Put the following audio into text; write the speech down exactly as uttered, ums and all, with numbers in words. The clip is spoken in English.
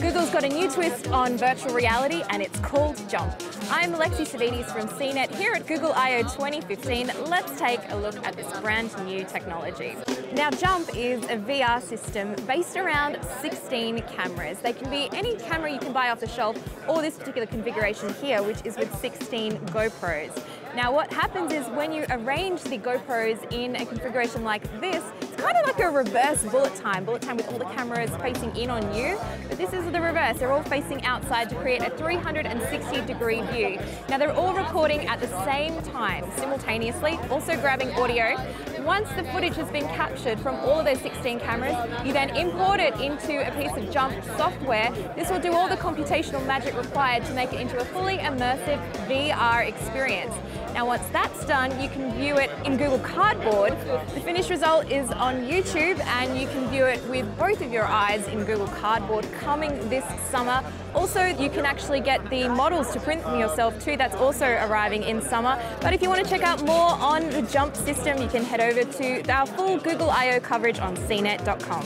Google's got a new twist on virtual reality and it's called Jump. I'm Lexy Savvides from C net here at Google I O twenty fifteen. Let's take a look at this brand new technology. Now Jump is a V R system based around sixteen cameras. They can be any camera you can buy off the shelf or this particular configuration here, which is with sixteen GoPros. Now what happens is when you arrange the GoPros in a configuration like this, it's kind of like a reverse bullet time, bullet time with all the cameras facing in on you, but this is the reverse. They're all facing outside to create a three hundred sixty degree view. Now they're all recording at the same time, simultaneously, also grabbing audio. Once the footage has been captured from all of those sixteen cameras, you then import it into a piece of Jump software. This will do all the computational magic required to make it into a fully immersive V R experience. Now once that's done, you can view it in Google Cardboard. The finished result is on YouTube and you can view it with both of your eyes in Google Cardboard coming this summer. Also, you can actually get the models to print them yourself too. That's also arriving in summer. But if you want to check out more on the Jump system, you can head over to our full Google I O coverage on C net dot com.